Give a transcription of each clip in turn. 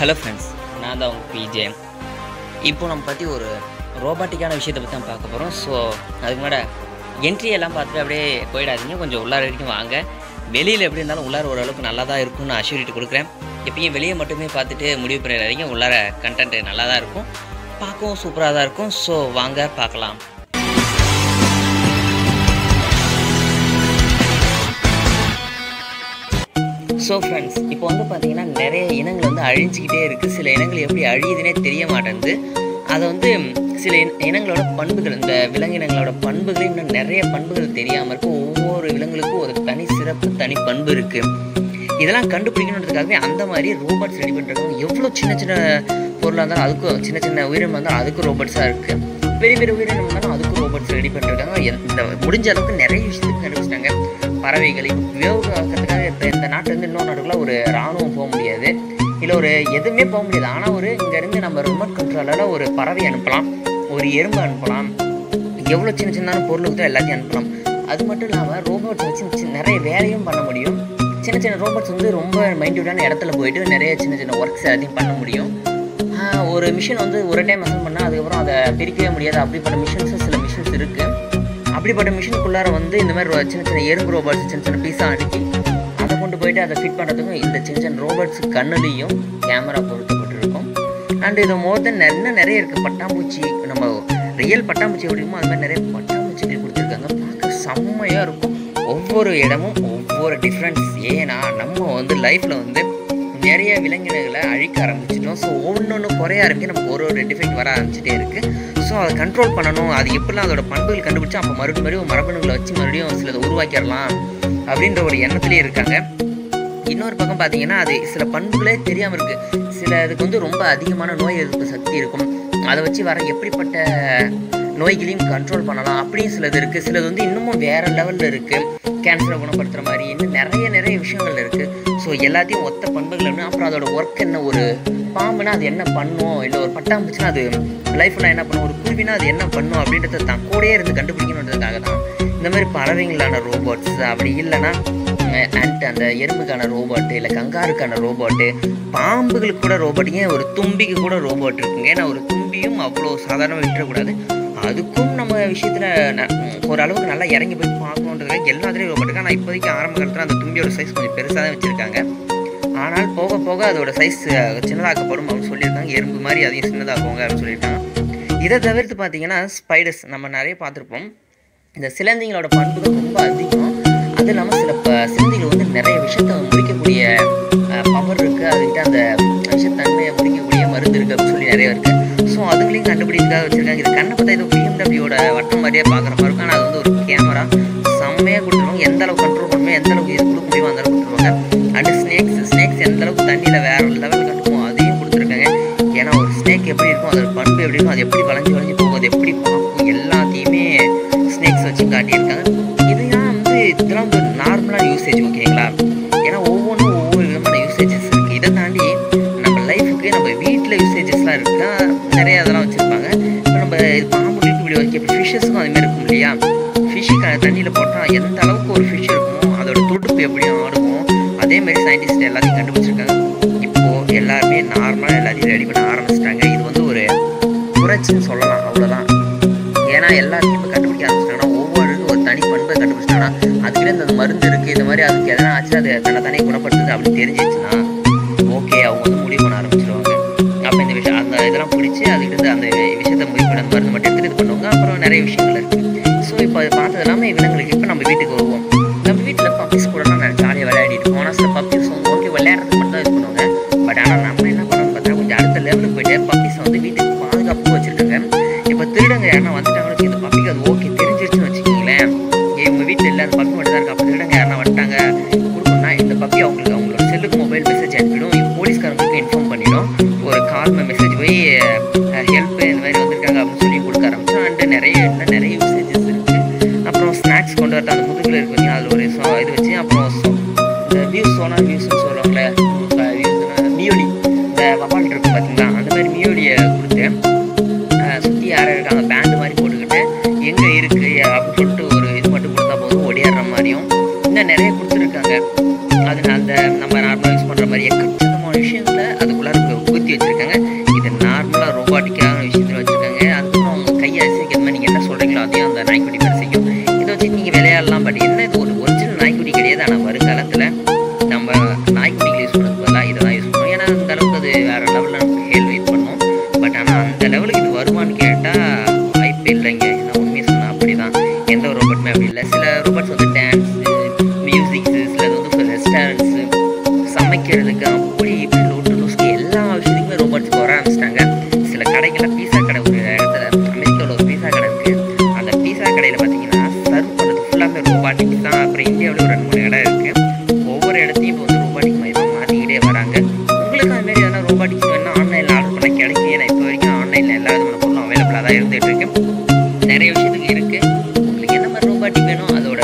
Hello friends, நான் தான் உங்கள் பிஜே. இப்போது நம்ம பற்றி ஒரு ரோபாட்டிக்கான விஷயத்தை பற்றி நம்ம பார்க்க போகிறோம். ஸோ அதுக்கு மேலே என்ட்ரியெல்லாம் பார்த்துட்டு அப்படியே போயிடாதீங்க, கொஞ்சம் உள்ளார வரைக்கும் வாங்க. வெளியில் எப்படி இருந்தாலும் உள்ளார ஓரளவுக்கு நல்லா தான் இருக்கும்னு அஷ்யூரிட்டி கொடுக்குறேன். எப்பயும் வெளியே மட்டுமே பார்த்துட்டு முடிவு பண்ணிடாதீங்க, உள்ளார கண்டென்ட் நல்லா தான் இருக்கும், பார்க்கவும் சூப்பராக தான் இருக்கும். ஸோ வாங்க பார்க்கலாம். ஸோ ஃப்ரெண்ட்ஸ், இப்போ வந்து பார்த்திங்கன்னா நிறைய இனங்கள் வந்து அழிஞ்சிக்கிட்டே இருக்குது. சில இனங்கள் எப்படி அழியுதுன்னே தெரிய மாட்டேங்குது. அதை வந்து சில இனங்களோட பண்புகள், இந்த விலங்கினங்களோட பண்புகள், இன்னும் நிறைய பண்புகள் தெரியாமல் இருக்கும். ஒவ்வொரு விலங்குகளுக்கும் ஒரு தனி சிறப்பு, தனி பண்பு இருக்குது. இதெல்லாம் கண்டுபிடிக்கணுன்றதுக்காகவே அந்த மாதிரி ரோபோட்ஸ் ரெடி பண்ணுறதுக்கும் எவ்வளோ சின்ன சின்ன பொருளாக இருந்தாலும் அதுக்கும், சின்ன சின்ன உயிரினம் இருந்தாலும் அதுக்கும் ரோபோட்ஸாக இருக்குது, பெரிய பெரிய உயிரினம் இருந்தாலும் அதுக்கும் ரோபோட்ஸ் ரெடி பண்ணுறாங்க. இந்த முடிஞ்ச அளவுக்கு நிறைய விஷயத்துக்கு கண்டுபிடிச்சிட்டாங்க. பறவைகள் இப்போ வியோகத்துக்காக இப்போ இந்த நாட்டிலேருந்து இன்னொரு நாட்டுக்குள்ளே ஒரு இராணுவம் போக முடியாது, இல்லை ஒரு எதுவுமே போக முடியாது. ஆனால் ஒரு இங்கேருந்து நம்ம ரிமோட் கண்ட்ரோலால் ஒரு பறவை அனுப்பலாம், ஒரு எறும்பு அனுப்பலாம், எவ்வளோ சின்ன சின்ன பொருளுக்கு தான் எல்லாத்தையும் அனுப்பலாம். அது மட்டும் இல்லாமல் ரோபோட்ஸ் வச்சு நிறைய வேலையும் பண்ண முடியும். சின்ன சின்ன ரோபோட்ஸ் வந்து ரொம்ப மைண்ட்யூட்டான இடத்துல போயிட்டு நிறைய சின்ன சின்ன ஒர்க்ஸ் எல்லாத்தையும் பண்ண முடியும். ஒரு மிஷின் வந்து ஒரு டைம் அசன் பண்ணால் அதுக்கப்புறம் அதை பிரிக்கவே முடியாது. அப்படிப்பட்ட மிஷின்ஸும் சில மிஷின்ஸ் இருக்குது. அப்படிப்பட்ட மிஷினுக்குள்ளார வந்து இந்த மாதிரி சின்ன சின்ன எறும்பு ரோபோட்ஸ் சின்ன சின்ன பீஸாக அடுக்கி அதை கொண்டு போய்ட்டு அதை ஃபிட் பண்ணுறதுக்கும் இந்த சின்ன சின்ன ரோபோட்ஸ் கண்ணுலேயும் கேமரா பொருத்தப்பட்டிருக்கும். அண்ட் இதை மோர்தன் இன்னும் நிறைய இருக்குது. பட்டாம்பூச்சி, நம்ம ரியல் பட்டாம்பூச்சி எப்படிமோ அது மாதிரி நிறைய பட்டாம்பூச்சிகள் கொடுத்துருக்காங்க. பார்க்க செம்மையாக இருக்கும். ஒவ்வொரு இடமும் ஒவ்வொரு டிஃப்ரென்ஸ். ஏன்னா நம்ம வந்து லைஃப்பில் வந்து நிறைய விலங்கினங்களை அழிக்க ஆரம்பிச்சிட்டோம். ஸோ ஒவ்வொன்று குறைய ஆரம்பிச்சு நமக்கு ஒரு ஒரு டிஃபெக்ட் வர ஆரம்பிச்சுட்டே இருக்குது. ஸோ அதை கண்ட்ரோல் பண்ணணும், அது எப்படிலாம் அதோட பண்புகள் கண்டுபிடிச்சா அப்போ மறுபடியும் மரபணுகளை வச்சு மறுபடியும் சிலதை உருவாக்கிடலாம் அப்படின்ற ஒரு எண்ணத்துலேயே இருக்காங்க. இன்னொரு பக்கம் பார்த்திங்கன்னா அது சில பண்புகளே தெரியாமல் இருக்குது. சில இதுக்கு வந்து ரொம்ப அதிகமான நோய் எதிர்ப்பு சக்தி இருக்கும், அதை வச்சு வர எப்படிப்பட்ட நோய்களையும் கண்ட்ரோல் பண்ணலாம் அப்படின்னு சிலது இருக்குது. சிலது வந்து இன்னமும் வேறு லெவலில் இருக்குது, கேன்சரை குணப்படுத்துகிற மாதிரி இன்னும் நிறைய நிறைய விஷயங்கள் இருக்குது. ஸோ எல்லாத்தையும் ஒத்த பண்புகள் என்ன, அப்புறம் அதோட ஒர்க் என்ன, ஒரு பாம்புனா அது என்ன பண்ணும், இல்லை ஒரு பட்டாம்பூச்சின்னா அது லைஃப்லாம் என்ன பண்ணும், ஒரு குருவினா அது என்ன பண்ணும் அப்படின்றத தான் கூடயே இருந்து கண்டுபிடிக்கணுன்றதுக்காக தான் இந்த மாதிரி பறவைங்களான ரோபோட்ஸ். அப்படி இல்லைன்னா அந்த எறும்புக்கான ரோபோட்டு, இல்லை கங்காருக்கான ரோபோட்டு, பாம்புகளுக்கு கூட ரோபோட்டிங்க, ஒரு தும்பிக்கு கூட ரோபோட் இருக்குங்க. ஏன்னா ஒரு தும்பியும் அவ்வளோ சாதாரணமாக விட்டுறக்கூடாது, அதுக்கும் நம்ம விஷயத்தில் ஓரளவுக்கு நல்லா இறங்கி போய் பார்க்கணுன்றதுக்காக எல்லாத்துலேயும் ரோபோட்டுக்கு. ஆனால் இப்போதைக்கு ஆரம்ப காலத்தில் அந்த தும்பியோட சைஸ் கொஞ்சம் பெருசாக தான் வச்சுருக்காங்க. ஆனால் போக போக அதோட சைஸ் சின்னதாக்கப்படும் அப்படின்னு சொல்லியிருக்காங்க. எறும்பு மாதிரி அதையும் சின்னதாக்குவாங்க அப்படின்னு சொல்லியிருக்காங்க. இதை தவிர்த்து பார்த்திங்கன்னா ஸ்பைடர்ஸ் நம்ம நிறைய பார்த்துருப்போம். இந்த சிலந்திங்களோட பண்புகள் ரொம்ப அதிகம். அது இல்லாமல் சில சிலந்திகள் வந்து நிறைய விஷயத்தை முடிக்கக்கூடிய பவர் இருக்குது, அதுக்கிட்ட அந்த விஷத்தன்மையை முடிக்கக்கூடிய மருந்து இருக்குது அப்படின்னு சொல்லி நிறைய இருக்குது. ஸோ அதுக்குள்ளேயும் கண்டுபிடிக்காக வச்சுருக்காங்க. இது கண்ணை பார்த்தா இது பிஎம்டபிள்யூட வட்டம் மாதிரியே பார்க்குற மாதிரி இருக்கும். ஆனால் அது வந்து ஒரு கேமரா செம்மையாக கொடுத்துருவாங்க. எந்த அளவுக்கு கண்ட்ரோல் பண்ணுமோ, எந்த அளவுக்கு இது கொடுக்க முடியுமோ அந்த அளவுக்கு கொடுத்துருவாங்க. அண்டு ஸ்னேக்ஸ் எந்த அளவுக்கு தண்ணியில் வேறு லெவலில் கட்டுமோ அதையும் கொடுத்துருக்காங்க. ஏன்னா ஒரு ஸ்னேக் எப்படி இருக்கும், அதோட பண்பு எப்படி இருக்கும், அது எப்படி வளைஞ்சு வளைஞ்சு போகும், அது எப்படி பார்க்கும், எல்லாத்தையுமே ஸ்னேக்ஸ் வச்சு காட்டியிருக்காங்க. இதெல்லாம் வந்து இதெல்லாம் ஒரு நார்மலான யூசேஜ், ஓகேங்களா? ஏன்னா ஒவ்வொன்றும் ஒவ்வொரு விதமான யூசேஜஸ் இருக்குது. இதை தாண்டி நம்ம லைஃபுக்கு நம்ம வீட்டில் யூசேஜஸ்லாம் இருக்குன்னா நிறைய அதெல்லாம் வச்சுருப்பாங்க. இப்போ நம்ம பாம்புகளுக்கு இப்படி வைக்க, இப்போ ஃபிஷ்ஷஸ்க்கும் அதுமாதிரி இருக்கும் இல்லையா? ஃபிஷ்ஷுக்கு தண்ணியில் போட்டால் எந்த அளவுக்கு ஒரு ஃபிஷ் இருக்குமோ, அதோட துடுப்பு எப்படி ஆடுமோ, அதேமாதிரி சயின்டிஸ்ட் எல்லாத்தையும் கண்டுபிடிச்சிருக்காங்க. இப்போது எல்லாருமே நார்மலாக எல்லாத்தையும் ரெடி பண்ண ஆரம்பிச்சிட்டாங்க. இது வந்து ஒரு புரட்சின்னு சொல்லலாம், அவ்வளோதான். ஏன்னா எல்லாத்தையும் இப்போ கண்டுபிடிக்க ஆரம்பிச்சிட்டாங்கன்னா, ஒவ்வொருக்கும் ஒரு தனி பண்பை கண்டுபிடிச்சிட்டாங்கன்னா, அதுக்கிட்ட இந்த மருந்து இருக்குது, இது மாதிரி அதுக்கு எதனா ஆச்சு, அது தன்னை தானே குணப்படுத்துது அப்படின்னு தெரிஞ்சிச்சுன்னா ஓகே, அவங்க வந்து முடிவு பண்ண ஆரம்பிச்சிருவாங்க. அப்போ இந்த விஷயம் அந்த இதெல்லாம் பிடிச்சி அதுக்கிட்ட அந்த விஷயத்தை முடிவு மருந்து மட்டும் எடுத்துகிட்டு இது பண்ணுவாங்க. அப்புறம் நிறைய விஷயங்கள் இருக்குது. ஸோ இப்போ அது பார்த்தது எல்லாமே விலங்குகளுக்கு. இப்போ நம்ம வீட்டுக்கு வருவோம். நம்ம வீட்டில் பப்பீஸ் கூடலாம் நான் ஜாலியாக விளையாடிட்டு போனால் சில பப்பீஸ் வந்து ஓகே விளையாடுறதுக்கு மட்டும் தான் இது பண்ணுவாங்க. பட் ஆனால் நம்ம என்ன பண்ணணும்னு பார்த்தா கொஞ்சம் அடுத்த லெவலுக்கு போய்ட்டு பப்பீஸை வந்து வீட்டுக்கு பாதுகாப்பு வச்சுருக்காங்க. இப்போ திருடங்க யாருன்னா வந்துட்டாங்கன்னு வச்சு இந்த பப்பிக்கு அது ஓகே தெரிஞ்சிருச்சுன்னு வச்சுக்கிங்களேன், இவங்க வீட்டில் இல்லை அந்த பப்பி மட்டும் தான் இருக்கா, அப்போ திருடங்க யாருன்னா வந்துட்டாங்க கொடுக்கணும்னா இந்த பப்பி அவங்களுக்கு அவங்களோட செல்லுக்கு மொபைல் மெசேஜ் அனுப்பிடும், போலீஸ்காரங்களுக்கு இன்ஃபார்ம் பண்ணிடும், ஒரு கால் மெசேஜ் போய் ஹெல்ப் இந்த மாதிரி வந்திருக்காங்க அப்படின்னு சொல்லி கொடுக்க ஆரம்பிச்சோம். அண்ட் நிறைய மெசேஜஸ் இருக்குது. அப்புறம் ஸ்நாக்ஸ் கொண்டு வரது, அந்த முதுகில் இருக்குங்க அதில் ஒரு இது வச்சு, அப்புறம் இந்த வியூஸ் சோனா வியூஸ்ன்னு சொல்லுவாங்களே, மியோலி, இந்த வபால் இருக்குது பார்த்தீங்களா, அந்த மாதிரி மியோலியை கொடுத்து சுற்றி யாராக இருக்காங்க பேண்டு மாதிரி போட்டுக்கிட்டு எங்கே இருக்குது அப்படின்னு சொல்லிட்டு ஒரு இது மட்டும் கொடுத்தா போதும், ஒடியாடுற மாதிரியும் இன்னும் நிறைய கொடுத்துருக்காங்க. அது அந்த நம்ம நார்மலாக யூஸ் பண்ணுற மாதிரி எக்கச்சக்கமான விஷயங்களை அதுக்குள்ளே கலருக்கு ஊற்றி வச்சுருக்காங்க. இது நார்மலாக ரோபாட்டிக்காக விஷயத்தில் வச்சுருக்காங்க. அதுவும் அவங்க கையை அசைக்கிற மாதிரி நீங்கள் என்ன சொல்கிறீங்களோ அதையும் அந்த நாய்க்குடி பேர் செய்யும். இதை வச்சு நீங்கள் விளையாடலாம். பட் என்ன, இது ஒரு ஒரிஜினல் நாய்க்குடி கிடையாது. ஆனால் வருங்காலத்தில் நம்ம நாய்க்குடிகளை யூஸ் பண்ணுறது பதிலாக இதெல்லாம் யூஸ் பண்ணுவோம். ஏன்னா அந்த அளவுக்கு அது வேறு லெவலில் நம்ம ஹேல் வெயிட் பண்ணுவோம். பட் ஆனால் அந்த லெவலுக்கு இது வருமானு கேட்டால் வாய்ப்பே இல்லைங்க. இதான் உண்மையை சொன்னால் அப்படி தான். எந்த ஒரு ரோபோட்டுமே அப்படி இல்லை. சில ரோபோட்ஸ் வந்து டான்ஸு, மியூசிக்ஸு, சிலது வந்து ரெஸ்டாரண்ட்ஸு, சமைக்கிறதுக்கு அப்படி இப்படி லோட்டு லூஸ்க்கு எல்லா விஷயத்துக்குமே ரோபோட்ஸ் போக ஆரம்பிச்சிட்டாங்க. சில கடைகளில் பீஸா கடை, ஒரு இடத்துல அமெரிக்காவில் ஒரு பீஸா கடை இருக்குது. அந்த பீஸா கடையில் பார்த்தீங்கன்னா சர்வ் பண்ணுறது ஃபுல்லாமே ரோபாட்டிக்ஸ் தான். அப்புறம் இந்தியாவில் ஒரு 2-3 கடை இருக்குது. ஒவ்வொரு இடத்தையும் இப்போ வந்து ரோபாட்டிக் மாதிரி தான் மாற்றிக்கிட்டே வராங்க. உங்களுக்கு அதுமாரி எதனா ரோபாட்டிக்ஸ் வேணுன்னா ஆன்லைனில் ஆர்டர் பண்ண கிடைக்கும். ஏன்னா இப்போ வரைக்கும் ஆன்லைனில் எல்லா விதமான பொருளும் அவைலபிளாக தான் இருந்துகிட்டு இருக்கேன். நிறைய விஷயத்துக்கு இருக்குது. உங்களுக்கு என்ன மாதிரி ரோபாட்டிக் வேணும், அதோட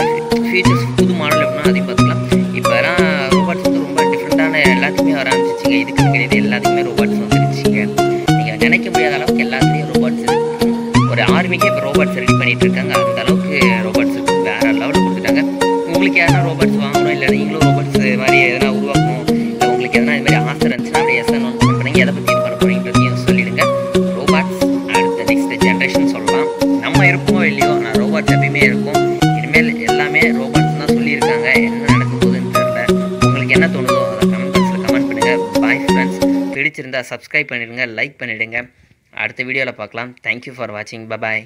ஃபியூச்சர்ஸ், புது மாடல் வேணும், அதையும் பார்த்துக்கலாம். இப்போலாம் ரோபாட்ஸ் வந்து ரொம்ப எல்லாத்துக்குமே வர ஆரம்பிச்சிச்சிங்க. இதுக்கு கிடையாது, எல்லாத்துக்குமே ரோபாட்ஸ் வந்துருச்சுங்க. நீங்கள் நினைக்க முடியாத அளவுக்கு எல்லாத்துலேயும் ரோபாட்ஸ் இருக்குது. ஒரு ஆர்மிக்கே இப்போ ரோபாட்ஸ் ரெடி பண்ணிகிட்டு இருக்காங்க. அந்த அளவுக்கு ரோபாட்ஸ் வேறு லெவலில் கொடுத்துட்டாங்க. உங்களுக்கு எதனா ரோபாட்ஸ் வாங்கணும், இல்லை நீங்களும் ரோபாட்ஸ் இது மாதிரி எதனா உருவாக்கணும், இல்லை உங்களுக்கு எதனா இது மாதிரி ஆசை இருந்துச்சுன்னா அப்படியே எஸ்என்னு பண்ணுறீங்க. எதை பற்றி பண்ண போகிறீங்க சொல்லிவிடுங்க. ரோபாட்ஸ் அடுத்த நெக்ஸ்ட் ஜென்ரேஷன் சொல்லலாம். நம்ம இருப்போம் இல்லையோ, ஆனால் ரோபாட்ஸ் எப்பயுமே இருக்கும். இனிமேல் எல்லாமே ரோபாட்ஸ் தான் சொல்லியிருக்காங்க. என்ன நடக்க போகுதுன்னு தெரியல. உங்களுக்கு என்ன தோணுதோ ஃப்ரெண்ட்ஸ், பிடிச்சிருந்தா சப்ஸ்கிரைப் பண்ணிடுங்க, லைக் பண்ணிடுங்க. அடுத்த வீடியோவில் பார்க்கலாம். தேங்க்யூ ஃபார் வாட்சிங். பாய்.